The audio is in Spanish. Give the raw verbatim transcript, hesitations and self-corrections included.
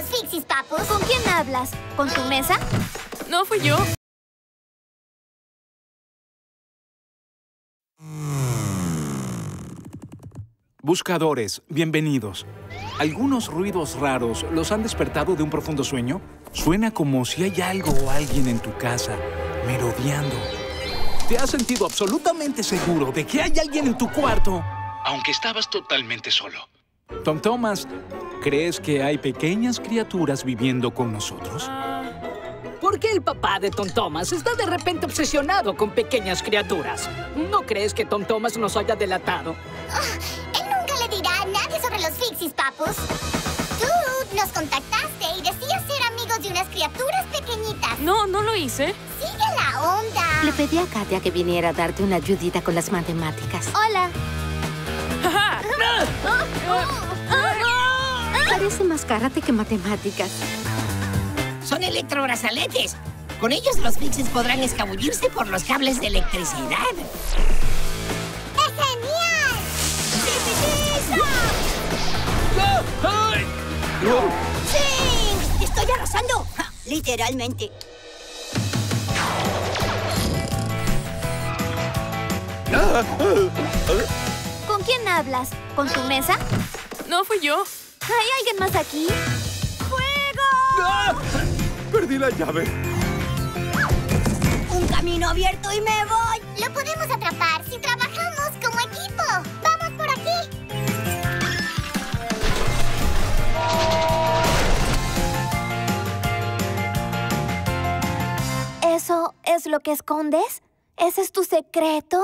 los Fixies, papus. ¿Con quién hablas? ¿Con tu mesa? No, fui yo. Buscadores, bienvenidos. Algunos ruidos raros los han despertado de un profundo sueño. Suena como si hay algo o alguien en tu casa merodeando. Te has sentido absolutamente seguro de que hay alguien en tu cuarto, aunque estabas totalmente solo. Tom Thomas, ¿crees que hay pequeñas criaturas viviendo con nosotros? ¿Por qué el papá de Tom Thomas está de repente obsesionado con pequeñas criaturas? ¿No crees que Tom Thomas nos haya delatado? Oh, él nunca le dirá a nadie sobre los Fixies, papus. Tú nos contactaste y decías ser amigos de unas criaturas pequeñitas. No, no lo hice. ¡Sigue la onda! Le pedí a Katia que viniera a darte una ayudita con las matemáticas. ¡Hola! Parece más karate que matemáticas. Son electrobrazaletes. Con ellos los Fixies podrán escabullirse por los cables de electricidad. ¡Es genial! ¡Sí! ¡Te estoy arrasando! Literalmente. ¿Con quién hablas? ¿Con tu mesa? No, fui yo. ¿Hay alguien más aquí? ¡Fuego! Perdí la llave. Un camino abierto y me voy. Lo podemos atrapar si trabajamos como equipo. ¡Vamos por aquí! ¿Eso es lo que escondes? ¿Ese es tu secreto?